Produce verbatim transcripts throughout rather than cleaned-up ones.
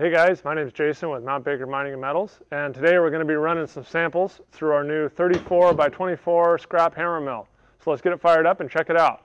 Hey guys, my name is Jason with Mount Baker Mining and Metals, and today we're going to be running some samples through our new thirty-four by twenty-four scrap hammer mill. So let's get it fired up and check it out.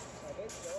I think so.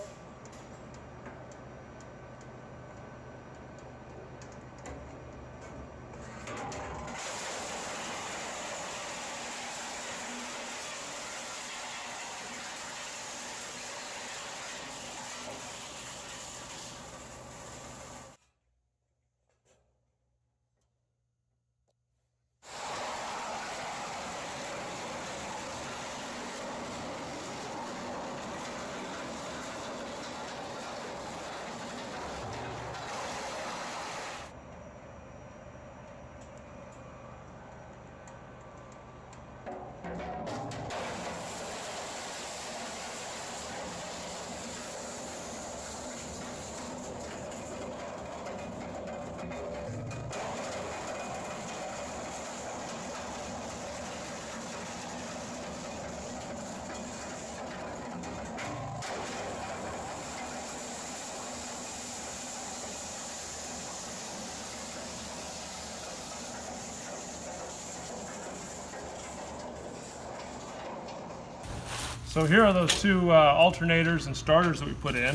So here are those two uh, alternators and starters that we put in.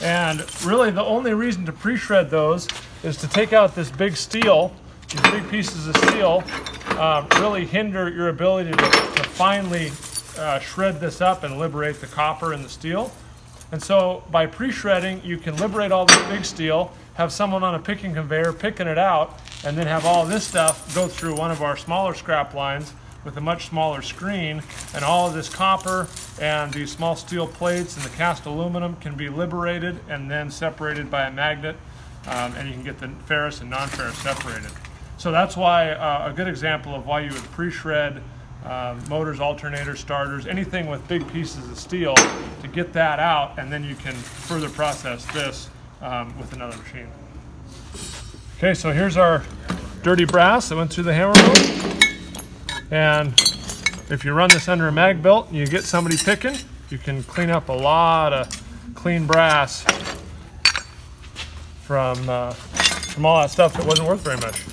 And really the only reason to pre-shred those is to take out this big steel. These big pieces of steel uh, really hinder your ability to, to finely uh, shred this up and liberate the copper and the steel. And so by pre-shredding, you can liberate all this big steel, have someone on a picking conveyor picking it out, and then have all this stuff go through one of our smaller scrap lines with a much smaller screen, and all of this copper and these small steel plates and the cast aluminum can be liberated and then separated by a magnet, um, and you can get the ferrous and non-ferrous separated. So that's why uh, a good example of why you would pre-shred uh, motors, alternators, starters, anything with big pieces of steel to get that out, and then you can further process this um, with another machine. Okay, so here's our dirty brass that went through the hammer mill. And if you run this under a mag belt and you get somebody picking, you can clean up a lot of clean brass from, uh, from all that stuff that wasn't worth very much.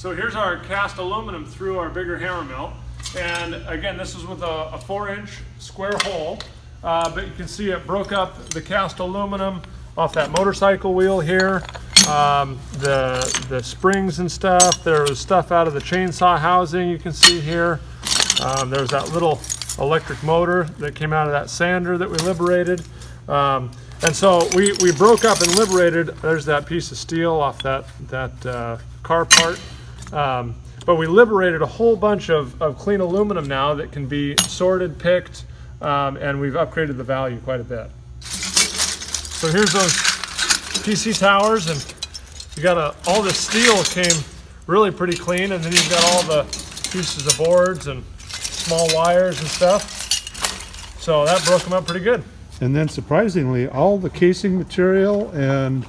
So here's our cast aluminum through our bigger hammer mill. And again, this is with a, a four inch square hole, uh, but you can see it broke up the cast aluminum off that motorcycle wheel here, um, the, the springs and stuff. There was stuff out of the chainsaw housing you can see here. Um, there's that little electric motor that came out of that sander that we liberated. Um, and so we, we broke up and liberated. There's that piece of steel off that, that uh, car part. Um, but we liberated a whole bunch of, of clean aluminum now that can be sorted, picked, um, and we've upgraded the value quite a bit. So here's those P C towers, and you got a, all the steel came really pretty clean, and then you've got all the pieces of boards and small wires and stuff. So that broke them up pretty good. And then surprisingly, all the casing material and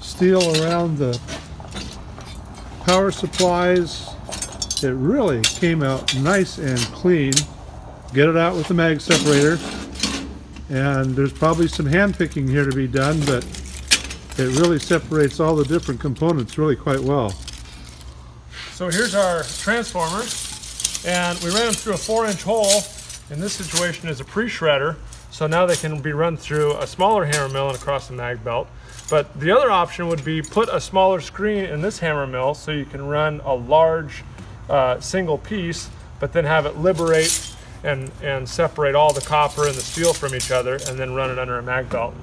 steel around the power supplies, it really came out nice and clean. Get it out with the mag separator. And there's probably some hand picking here to be done, but it really separates all the different components really quite well. So here's our transformers, and we ran them through a four inch hole. In this situation is a pre-shredder, so now they can be run through a smaller hammer mill and across the mag belt. But the other option would be put a smaller screen in this hammer mill so you can run a large uh, single piece, but then have it liberate and, and separate all the copper and the steel from each other and then run it under a mag belt.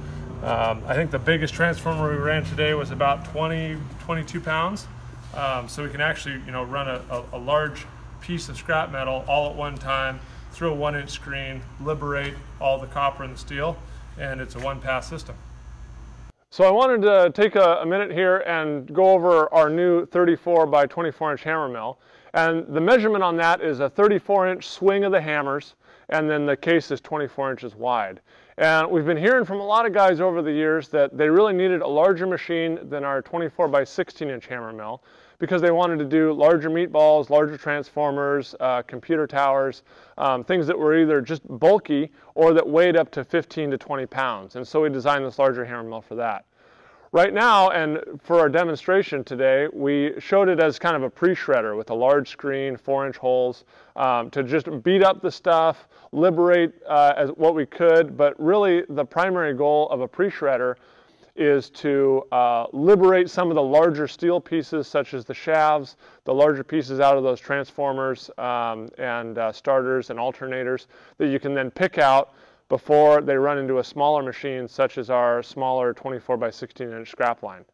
Um, I think the biggest transformer we ran today was about twenty, twenty-two pounds. Um, so we can actually you know, run a, a, a large piece of scrap metal all at one time through a one inch screen, liberate all the copper and the steel, and it's a one pass system. So I wanted to take a, a minute here and go over our new thirty-four by twenty-four inch hammer mill. And the measurement on that is a thirty-four inch swing of the hammers, and then the case is twenty-four inches wide. And we've been hearing from a lot of guys over the years that they really needed a larger machine than our twenty-four by sixteen inch hammer mill because they wanted to do larger meatballs, larger transformers, uh, computer towers, um, things that were either just bulky or that weighed up to fifteen to twenty pounds. And so we designed this larger hammer mill for that. Right now, and for our demonstration today, we showed it as kind of a pre-shredder with a large screen, four inch holes, um, to just beat up the stuff, liberate uh, as what we could, but really the primary goal of a pre-shredder is to uh, liberate some of the larger steel pieces, such as the shafts, the larger pieces out of those transformers um, and uh, starters and alternators that you can then pick out before they run into a smaller machine, such as our smaller twenty-four by sixteen inch scrap line.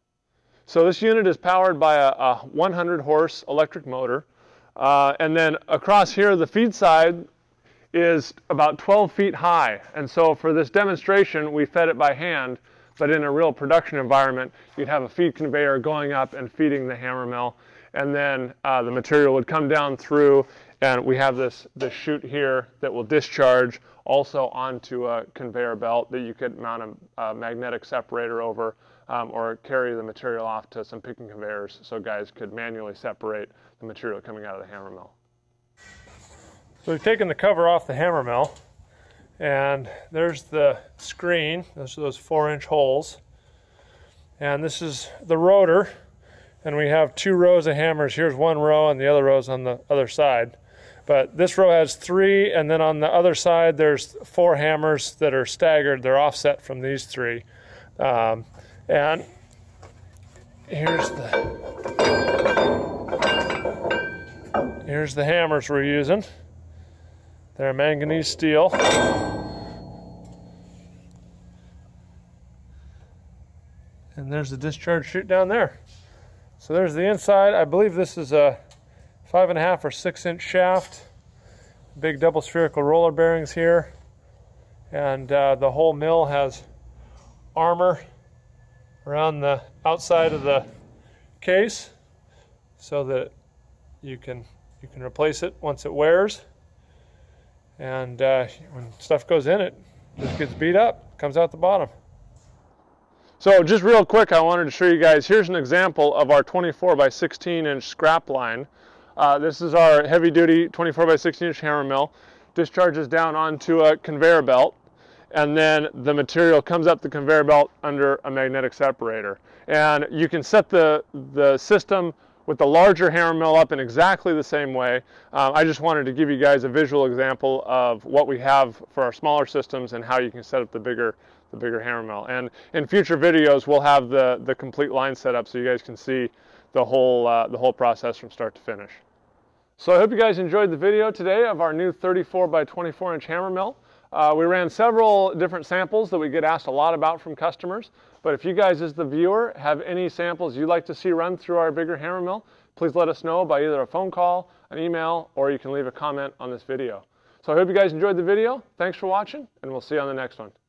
So this unit is powered by a, a one hundred horse electric motor. Uh, and then across here, the feed side is about twelve feet high. And so for this demonstration, we fed it by hand. But in a real production environment, you'd have a feed conveyor going up and feeding the hammer mill. And then uh, the material would come down through, and we have this, this chute here that will discharge also onto a conveyor belt that you could mount a, a magnetic separator over um, or carry the material off to some picking conveyors so guys could manually separate the material coming out of the hammer mill. So we've taken the cover off the hammer mill, and there's the screen. Those are those four inch holes. And this is the rotor. And we have two rows of hammers. Here's one row and the other row's on the other side. But this row has three, and then on the other side there's four hammers that are staggered. They're offset from these three. Um, and here's the, here's the hammers we're using. They're manganese steel. And there's the discharge chute down there. So there's the inside. I believe this is a five and a half or six inch shaft. Big double spherical roller bearings here. And uh, the whole mill has armor around the outside of the case so that you can, you can replace it once it wears. And uh, when stuff goes in, it just gets beat up, comes out the bottom. So just real quick, I wanted to show you guys, here's an example of our twenty-four by sixteen inch scrap line. Uh, this is our heavy duty twenty-four by sixteen inch hammer mill. Discharges down onto a conveyor belt, and then the material comes up the conveyor belt under a magnetic separator. And you can set the, the system with the larger hammer mill up in exactly the same way. Um, I just wanted to give you guys a visual example of what we have for our smaller systems and how you can set up the bigger the bigger hammer mill. And in future videos, we'll have the the complete line set up so you guys can see the whole uh, the whole process from start to finish. So I hope you guys enjoyed the video today of our new thirty-four by twenty-four inch hammer mill. Uh, we ran several different samples that we get asked a lot about from customers, but if you guys as the viewer have any samples you'd like to see run through our bigger hammer mill, please let us know by either a phone call, an email, or you can leave a comment on this video. So I hope you guys enjoyed the video. Thanks for watching, and we'll see you on the next one.